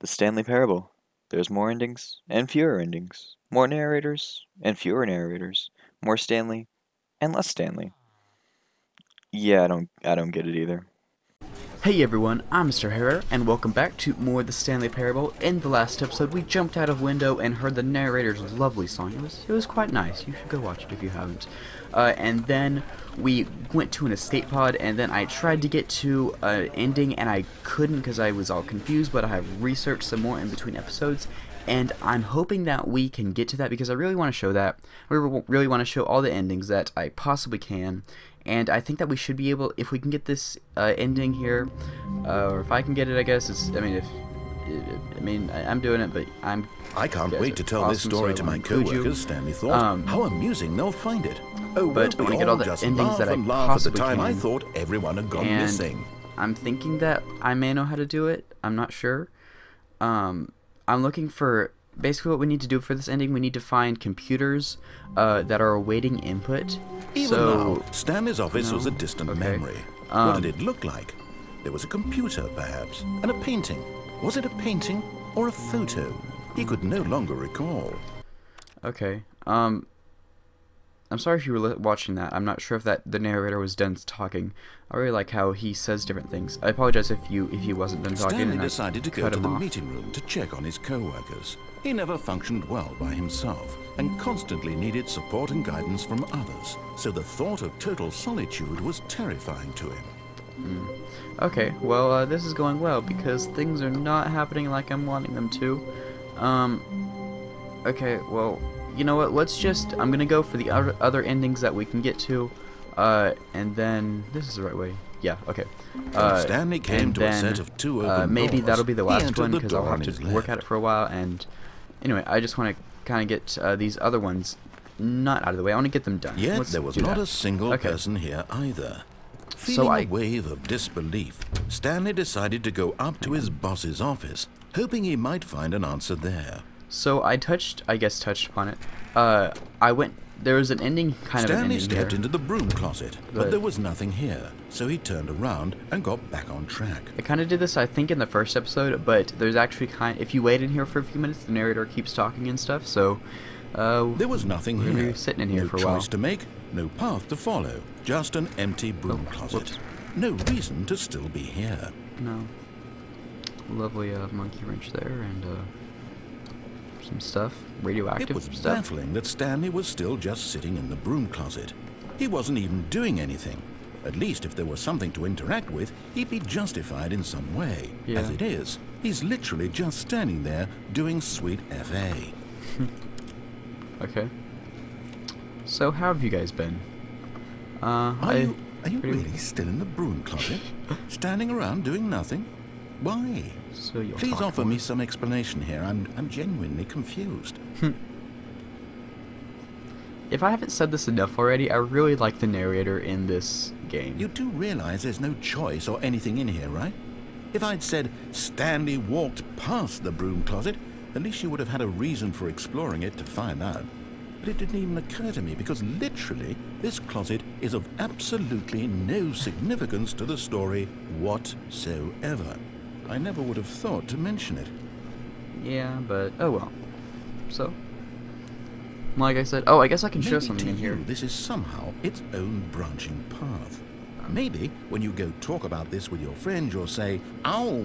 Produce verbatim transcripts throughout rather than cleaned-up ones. The Stanley Parable. There's more endings and fewer endings, more narrators and fewer narrators, more Stanley and less Stanley. Yeah, I don't, I don't get it either. Hey everyone, I'm Mister Harr-Harr, and welcome back to more The Stanley Parable. In the last episode, we jumped out of window and heard the narrator's lovely song. It was, it was quite nice. You should go watch it if you haven't. Uh, and then we went to an escape pod, and then I tried to get to an ending, and I couldn't because I was all confused, but I have researched some more in between episodes, and I'm hoping that we can get to that because I really want to show that. I really want to show all the endings that I possibly can. And I think that we should be able, if we can get this uh, ending here, uh, or if I can get it, I guess. It's, I mean, if, I mean, I, I'm doing it, but I'm. I can't wait to tell awesome, this story so to my coworkers, Stanley thought. Um, How amusing they'll find it. Oh, but well, we I want to get all the endings that I possibly can. I thought everyone had gone and missing. I'm thinking that I may know how to do it. I'm not sure. Um, I'm looking for. Basically what we need to do for this ending, we need to find computers uh, that are awaiting input. Even so, now, Stanley's office no, was a distant okay. memory. Um, what did it look like? There was a computer, perhaps, and a painting. Was it a painting or a photo? He could no longer recall. Okay. Um, I'm sorry if you were watching that. I'm not sure if that the narrator was done talking. I really like how he says different things. I apologize if you if he wasn't done talking. Stanley and decided to go to the off. meeting room to check on his co-workers. He never functioned well by himself and constantly needed support and guidance from others, so the thought of total solitude was terrifying to him. Mm. Okay, well, uh, this is going well because things are not happening like I'm wanting them to. Um, okay, well, you know what, let's just, I'm gonna go for the other, other endings that we can get to, uh, and then, this is the right way. Yeah, okay. Uh, Stanley came to then, a set of two open uh, maybe doors. That'll be the last one because I'll have to work left. at it for a while. And anyway, I just want to kind of get uh, these other ones not out of the way. I want to get them done. Yet Let's there was not that. a single okay. person here either. Feeling so I, a wave of disbelief, Stanley decided to go up to his boss's office, hoping he might find an answer there. So I touched, I guess touched upon it. Uh, I went... There was an ending kind Stanley of an ending stepped here. into the broom closet, but, but there was nothing here, so he turned around and got back on track. I kind of did this, I think, in the first episode, but there's actually kind. If you wait in here for a few minutes, the narrator keeps talking and stuff. So uh, there was nothing here. We were sitting in here no for a while. No choice to make, no path to follow, just an empty broom oh, closet. Whoops. No reason to still be here. No. Lovely uh, monkey wrench there, and. Uh, Some stuff, radioactive It was stuff. baffling that Stanley was still just sitting in the broom closet. He wasn't even doing anything. At least if there was something to interact with, he'd be justified in some way. Yeah. As it is, he's literally just standing there doing sweet F A. Okay. So how have you guys been? Uh, are I, you, are you really well. still in the broom closet? Standing around doing nothing? Why? So Please offer me some explanation here. I'm I'm genuinely confused. If I haven't said this enough already, I really like the narrator in this game. You do realize there's no choice or anything in here, right? If I'd said Stanley walked past the broom closet, at least you would have had a reason for exploring it to find out. But it didn't even occur to me because literally this closet is of absolutely no significance to the story whatsoever. I never would have thought to mention it. Yeah, but oh well. So, like I said, oh, I guess I can Maybe show something in here. This is somehow its own branching path. Um, Maybe when you go talk about this with your friend, you'll say, "Oh,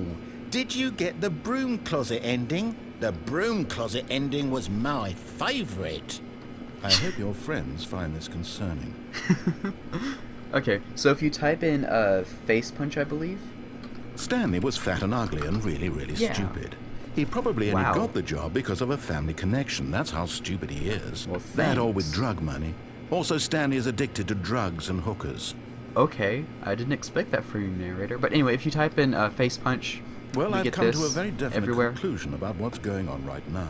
did you get the broom closet ending? The broom closet ending was my favorite." I hope your friends find this concerning. Okay, so if you type in uh, face punch, I believe. Stanley was fat and ugly and really, really yeah. stupid. He probably wow. only got the job because of a family connection. That's how stupid he is. Well, that or with drug money. Also, Stanley is addicted to drugs and hookers. Okay, I didn't expect that from your narrator. But anyway, if you type in uh, face punch, well, I've come to a very definite everywhere. conclusion about what's going on right now.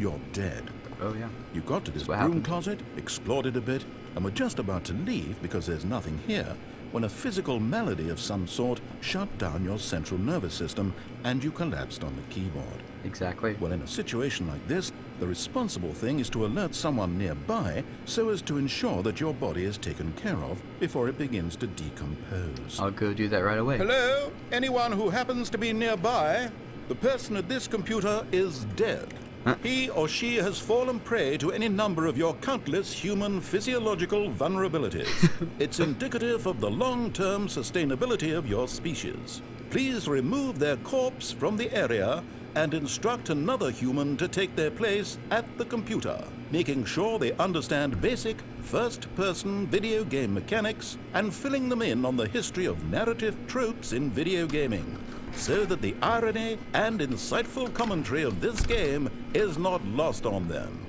You're dead. Oh yeah. You got to this broom happened. closet, explored it a bit, and were just about to leave because there's nothing here, when a physical malady of some sort shut down your central nervous system and you collapsed on the keyboard. Exactly. Well, in a situation like this, the responsible thing is to alert someone nearby so as to ensure that your body is taken care of before it begins to decompose. I'll go do that right away. Hello? Anyone who happens to be nearby? The person at this computer is dead. Huh? He or she has fallen prey to any number of your countless human physiological vulnerabilities. It's indicative of the long-term sustainability of your species. Please remove their corpse from the area and instruct another human to take their place at the computer, making sure they understand basic first-person video game mechanics and filling them in on the history of narrative tropes in video gaming, so that the irony and insightful commentary of this game is not lost on them.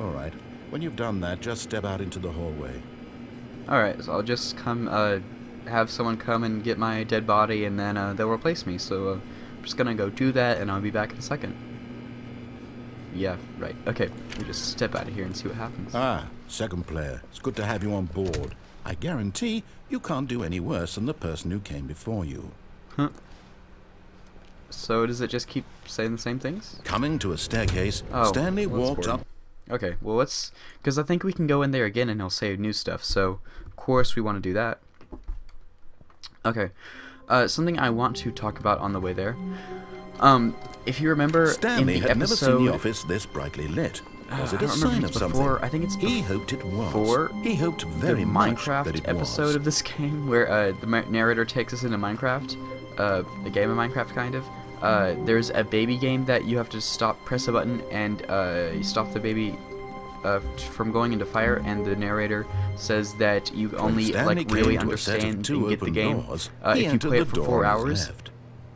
All right, when you've done that, just step out into the hallway. All right, so I'll just come, uh, have someone come and get my dead body, and then uh, they'll replace me. So uh, I'm just gonna go do that, and I'll be back in a second. Yeah, right. Okay, we just step out of here and see what happens. Ah, second player, it's good to have you on board. I guarantee you can't do any worse than the person who came before you. Huh. So does it just keep saying the same things? Coming to a staircase, oh, Stanley well, walked up. Okay, well let's, because I think we can go in there again and he'll save new stuff. So of course we want to do that. Okay, uh, something I want to talk about on the way there. Um, if you remember, Stanley in the had episode, never seen the office this brightly lit. Was uh, it a sign of something? Before, I think it's he hoped it was. Before he hoped very the Minecraft much that it episode was. Of this game where uh, the narrator takes us into Minecraft. Uh, a game of Minecraft, kind of. Uh, there's a baby game that you have to stop, press a button, and uh, you stop the baby uh, from going into fire. And the narrator says that you only like really understand and get the game doors, uh, if you play it for four hours.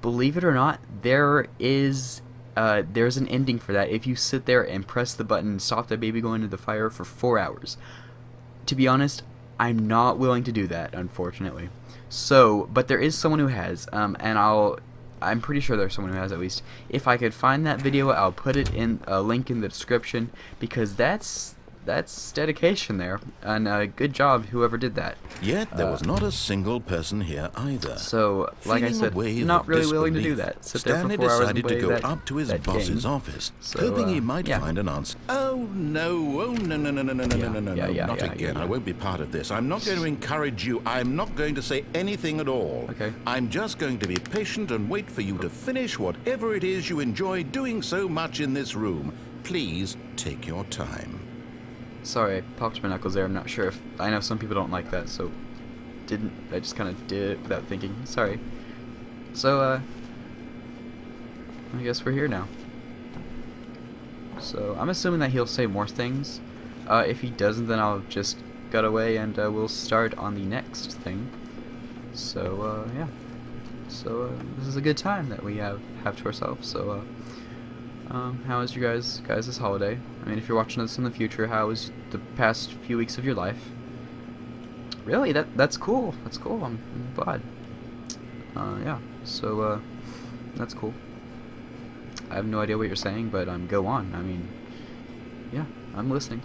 Believe it or not, there is uh, there's an ending for that. If you sit there and press the button, and stop the baby going into the fire for four hours. To be honest, I'm not willing to do that, unfortunately. So, but there is someone who has, um, and I'll, I'm pretty sure there's someone who has at least. If I could find that video, I'll put it in a link in the description, because that's, that's dedication there, and uh, good job whoever did that. Yet there uh, was not a single person here either. So, like Feeling I said, not really willing to do that. Sit Stanley there for four decided hours to go that, up to his boss's game. Office, so, hoping uh, he might yeah. find an answer. Oh no! Oh no! No! No! No! No! Yeah, no! No! Yeah, yeah, not yeah, again! Yeah, yeah. I won't be part of this. I'm not going to encourage you. I'm not going to say anything at all. Okay. I'm just going to be patient and wait for you to finish whatever it is you enjoy doing so much in this room. Please take your time. Sorry, I popped my knuckles there. I'm not sure if I know some people don't like that, so didn't I just kind of did it without thinking. Sorry. So uh I guess we're here now. So I'm assuming that he'll say more things. Uh if he doesn't, then I'll just gut away and uh, we'll start on the next thing. So uh yeah. So uh, this is a good time that we have have to ourselves. So uh Um, how is you guys, guys, this holiday? I mean, if you're watching this in the future, how was the past few weeks of your life? Really, that that's cool. That's cool. I'm, I'm glad. Uh, yeah. So, uh, that's cool. I have no idea what you're saying, but um, go on. I mean, yeah, I'm listening.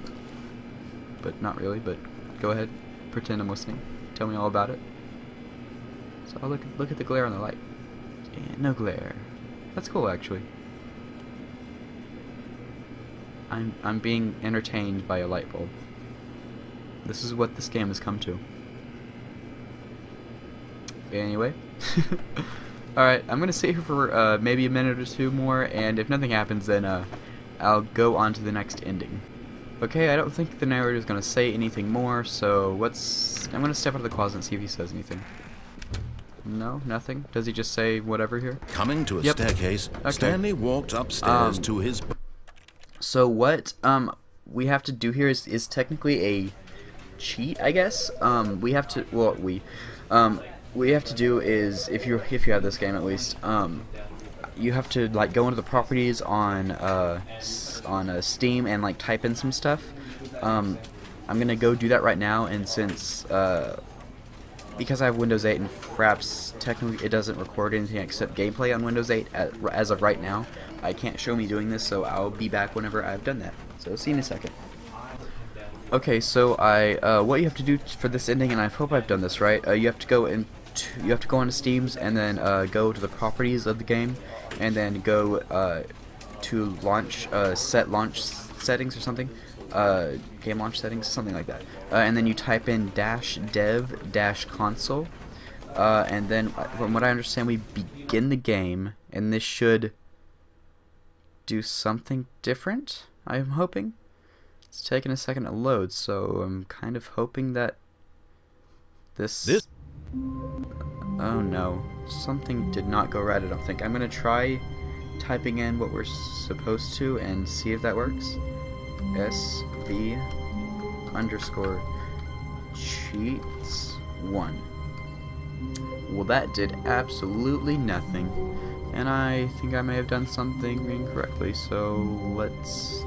But not really. But go ahead, pretend I'm listening. Tell me all about it. So I'll look look at the glare on the light. Yeah, no glare. That's cool, actually. I'm, I'm being entertained by a light bulb. This is what this game has come to. Anyway. Alright, I'm going to sit here for uh, maybe a minute or two more, and if nothing happens, then uh, I'll go on to the next ending. Okay, I don't think the narrator is going to say anything more, so let's... I'm going to step out of the closet and see if he says anything. No, nothing? Does he just say whatever here? Coming to a yep. staircase, okay. Stanley walked upstairs um, to his... So what um, we have to do here is, is technically a cheat, I guess. Um, we have to, well, we, um, what you have to do is, if you if you have this game at least, um, you have to like go into the properties on uh, on uh, Steam and like type in some stuff. Um, I'm gonna go do that right now, and since uh, because I have Windows eight and Fraps, technically it doesn't record anything except gameplay on Windows eight as of right now. I can't show me doing this, so I'll be back whenever I've done that. So see you in a second. Okay, so I uh, what you have to do for this ending, and I hope I've done this right. Uh, you have to go in, to, you have to go onto Steam's, and then uh, go to the properties of the game, and then go uh, to launch uh, set launch settings or something, uh, game launch settings, something like that. Uh, and then you type in dash dev dash console, uh, and then from what I understand, we begin the game. and this should do something different, I'm hoping. It's taking a second to load, so I'm kind of hoping that this... this oh no, something did not go right, I don't think. I'm gonna try typing in what we're supposed to and see if that works. S V underscore cheats one. Well, that did absolutely nothing, and I think I may have done something incorrectly, so let's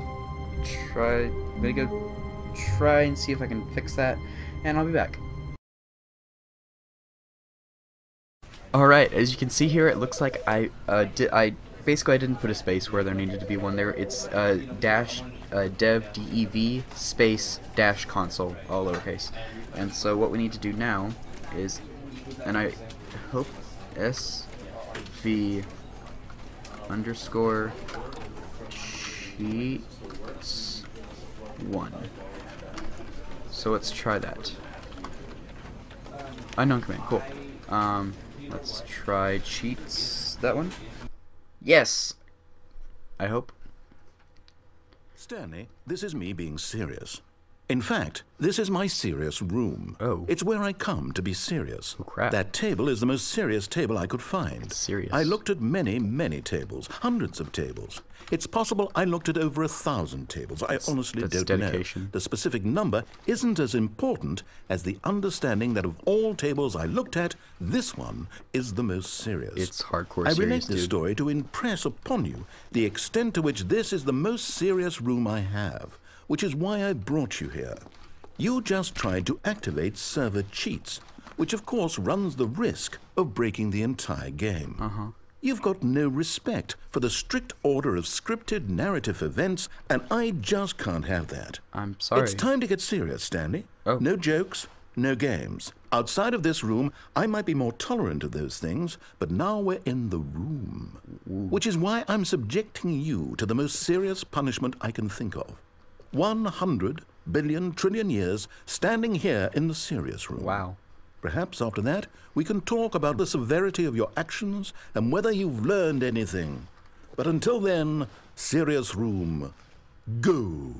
try. I'm gonna go try and see if I can fix that, and I'll be back. Alright, as you can see here, it looks like I uh, did I basically I didn't put a space where there needed to be one there. It's uh, dash uh, dev dev space dash console, all lowercase. And so what we need to do now is, and I hope sv underscore cheats one. So let's try that. Unknown command, cool. Um, let's try cheats, that one. Yes! I hope. Stanley, this is me being serious. In fact, this is my serious room. Oh. It's where I come to be serious. Oh, crap. That table is the most serious table I could find. It's serious. I looked at many, many tables. Hundreds of tables. It's possible I looked at over a thousand tables. That's, I honestly that's don't dedication. know. The specific number isn't as important as the understanding that of all tables I looked at, this one is the most serious. It's hardcore serious, I relate this dude. story to impress upon you the extent to which this is the most serious room I have, which is why I brought you here. You just tried to activate server cheats, which of course runs the risk of breaking the entire game. Uh-huh. You've got no respect for the strict order of scripted narrative events, and I just can't have that. I'm sorry. It's time to get serious, Stanley. Oh. No jokes, no games. Outside of this room, I might be more tolerant of those things, but now we're in the room, Ooh. which is why I'm subjecting you to the most serious punishment I can think of. one hundred billion trillion years standing here in the serious room. Wow. Perhaps after that, we can talk about the severity of your actions and whether you've learned anything. But until then, serious room, go.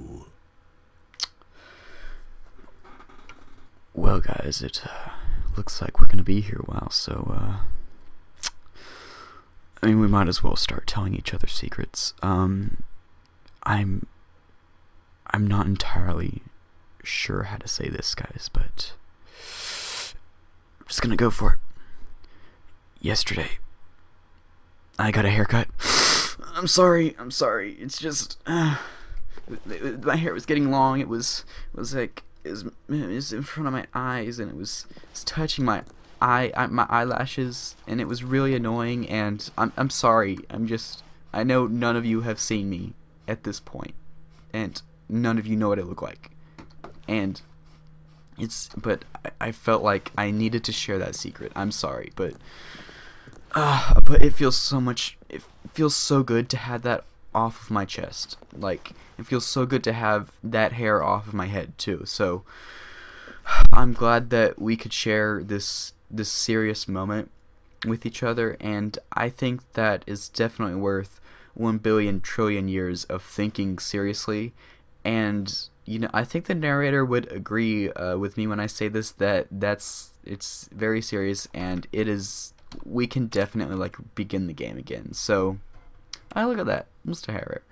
Well, guys, it uh, looks like we're going to be here a while, so, uh, I mean, we might as well start telling each other secrets. Um, I'm... I'm not entirely sure how to say this, guys, but I'm just gonna go for it. Yesterday, I got a haircut. I'm sorry, I'm sorry. It's just uh, my hair was getting long. It was, it was like, it was, it was in front of my eyes, and it was, it was touching my eye, my eyelashes, and it was really annoying. And I'm, I'm sorry. I'm just, I know none of you have seen me at this point, and none of you know what I look like, and it's, but I, I felt like I needed to share that secret. I'm sorry, but uh, but it feels so much, it feels so good to have that off of my chest. Like, it feels so good to have that hair off of my head too, so I'm glad that we could share this this serious moment with each other, and I think that is definitely worth one billion trillion years of thinking seriously. And, you know, I think the narrator would agree uh, with me when I say this, that that's, it's very serious, and it is, we can definitely, like, begin the game again. So, I look at that, Mister Harr-Harr.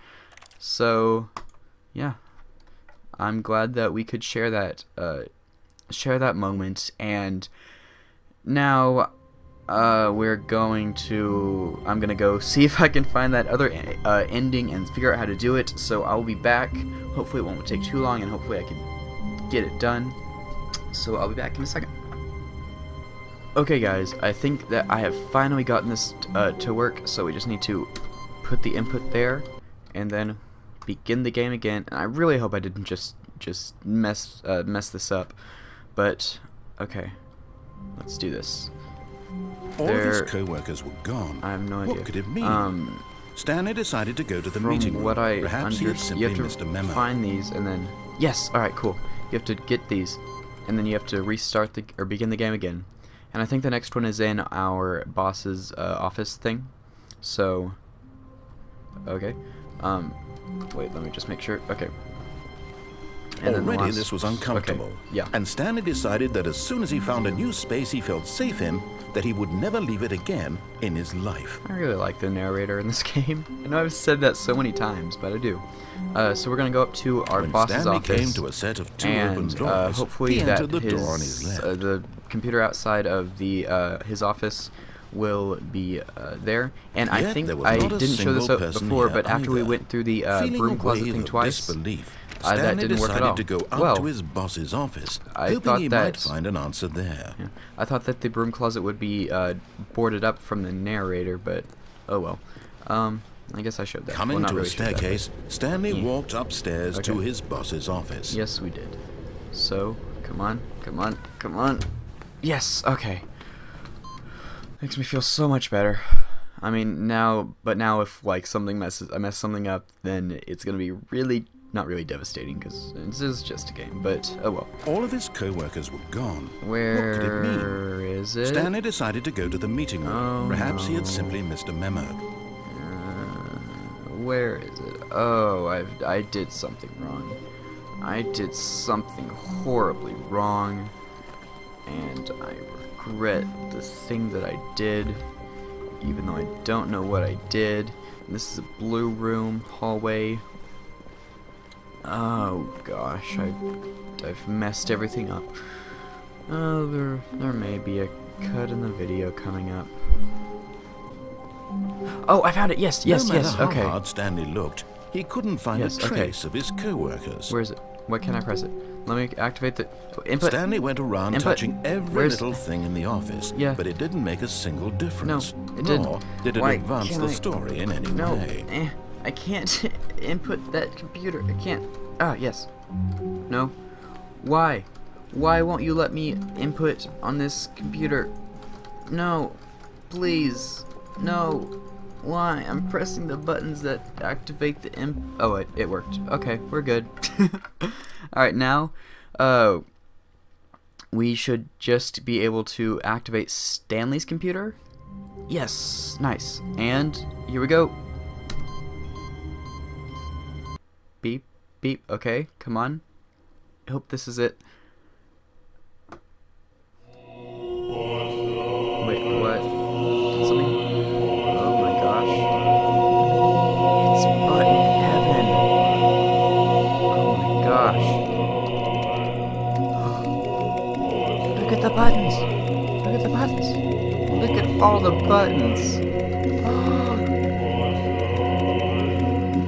So, yeah, I'm glad that we could share that, uh, share that moment, and now, uh, we're going to, I'm gonna go see if I can find that other uh, ending and figure out how to do it, so I'll be back. Hopefully it won't take too long, and hopefully I can get it done, so I'll be back in a second. Okay guys, I think that I have finally gotten this uh, to work, so we just need to put the input there, and then begin the game again, and I really hope I didn't just, just mess, uh, mess this up, but, okay, let's do this. All of his co-workers were gone. I have no idea. What could it mean? Um, Stanley decided to go to the meeting room. From what I understood, you have to find these and then... Yes! Alright, cool. You have to get these, and then you have to restart the... or begin the game again. And I think the next one is in our boss's uh, office thing. So, okay. Um, wait, let me just make sure. Okay. And Already last... this was uncomfortable. Okay. Yeah. And Stanley decided that as soon as he found a new space he felt safe in, that he would never leave it again in his life. I really like the narrator in this game. I know I've said that so many times, but I do. Uh, so we're gonna go up to our when boss's Stanley office, came to a set of two and open doors, uh, hopefully that the, his, door on his left. Uh, the computer outside of the uh, his office will be uh, there. And Yet, I think I didn't show this up before, but after either. we went through the uh, broom closet thing twice, Uh, that didn't work at all. to go out well, to his boss's office, I thought he that, might find an answer there. Yeah, I thought that the broom closet would be uh, boarded up from the narrator, but oh well. Um, I guess I showed that. Coming well, to really a staircase, that, Stanley yeah. walked upstairs okay. to his boss's office. Yes, we did. So, come on, come on, come on. Yes, okay. Makes me feel so much better. I mean, now, but now if like something messes, I mess something up, then it's gonna be really. Not really devastating, because this is just a game, but oh well. All of his co-workers were gone. Where what could it mean? is it? Stanley decided to go to the meeting room. Oh, Perhaps no. he had simply missed a memo. Uh, where is it? Oh, I've, I did something wrong. I did something horribly wrong, and I regret the thing that I did, even though I don't know what I did. And this is a blue room, hallway. Oh gosh, I've, I've messed everything up. Oh, there, there may be a cut in the video coming up. Oh, I found it! Yes, yes, no yes, okay. No matter how hard Stanley looked, he couldn't find yes, a trace okay. of his co-workers. Where is it? What can I press it? Let me activate the... Input! Stanley went around input. touching every Where's... little thing in the office, yeah. but it didn't make a single difference. No, it didn't. Nor did it Why advance the I... story in any no. way. Eh. I can't input that computer. I can't. Ah, yes. No. Why? Why won't you let me input on this computer? No. Please. No. Why? I'm pressing the buttons that activate the imp. Oh, it, it worked. Okay, we're good. Alright, now, uh, we should just be able to activate Stanley's computer. Yes. Nice. And here we go. Beep, beep, okay, come on. I hope this is it. Wait, what? Did something? Oh my gosh. It's button heaven. Oh my gosh. Look at the buttons. Look at the buttons. Look at all the buttons.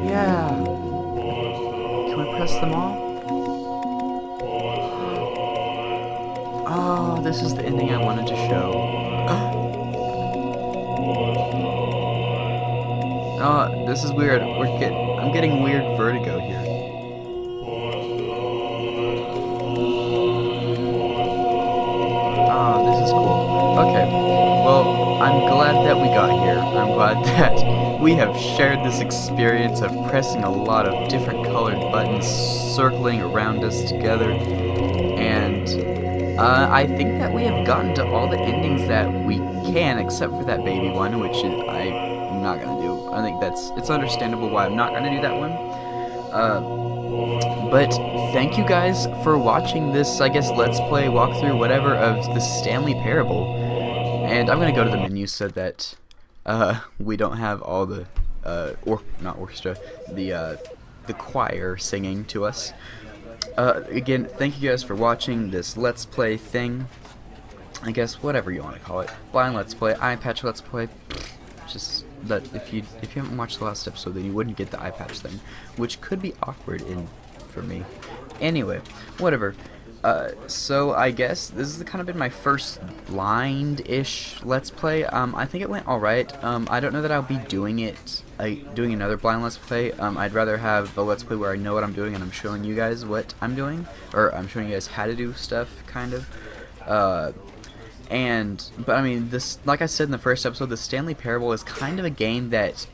Yeah. Press them all. Oh, this is the ending I wanted to show. Oh, this is weird. We're get I'm getting weird vertigo here. Oh, this is cool. Okay. Well, I'm glad that we got here. I'm glad that we have shared this experience of pressing a lot of different colored buttons circling around us together, and uh, I think that we have gotten to all the endings that we can, except for that baby one, which is, I'm not gonna do. I think that's it's understandable why I'm not gonna do that one. Uh, but thank you guys for watching this, I guess, Let's Play, walkthrough, whatever, of The Stanley Parable. And I'm gonna go to the menu so that Uh, we don't have all the, uh, or not orchestra, the, uh, the choir singing to us. Uh, again, thank you guys for watching this Let's Play thing. I guess whatever you want to call it. Blind Let's Play, Eye Patch Let's Play. Just that if you if you haven't watched the last episode, then you wouldn't get the eye patch thing, which could be awkward in for me. Anyway, whatever. Uh, so I guess this has kind of been my first blind-ish Let's Play. Um, I think it went alright. Um, I don't know that I'll be doing it, uh, doing another blind Let's Play. Um, I'd rather have a Let's Play where I know what I'm doing and I'm showing you guys what I'm doing, or I'm showing you guys how to do stuff, kind of. Uh, and, but I mean, this, like I said in the first episode, The Stanley Parable is kind of a game that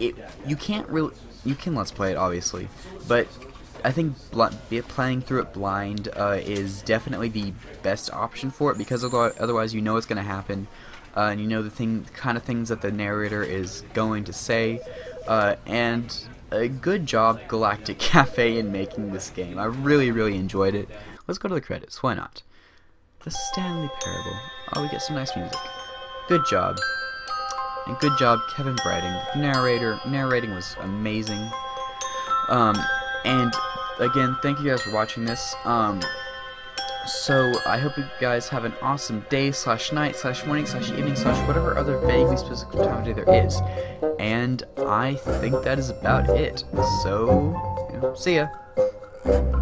it, you can't really, you can Let's Play it, obviously, but I think bl playing through it blind uh, is definitely the best option for it, because otherwise you know what's going to happen. uh, and you know the thing, kind of things that the narrator is going to say. Uh, and a good job, Galactic Cafe, in making this game. I really, really enjoyed it. Let's go to the credits. Why not? The Stanley Parable. Oh, we get some nice music. Good job. And good job, Kevin Briding. The narrator narrating was amazing. Um, and again, thank you guys for watching this. Um, so I hope you guys have an awesome day slash night slash morning slash evening slash whatever other vaguely specific time of day there is. And I think that is about it. So, you know, see ya.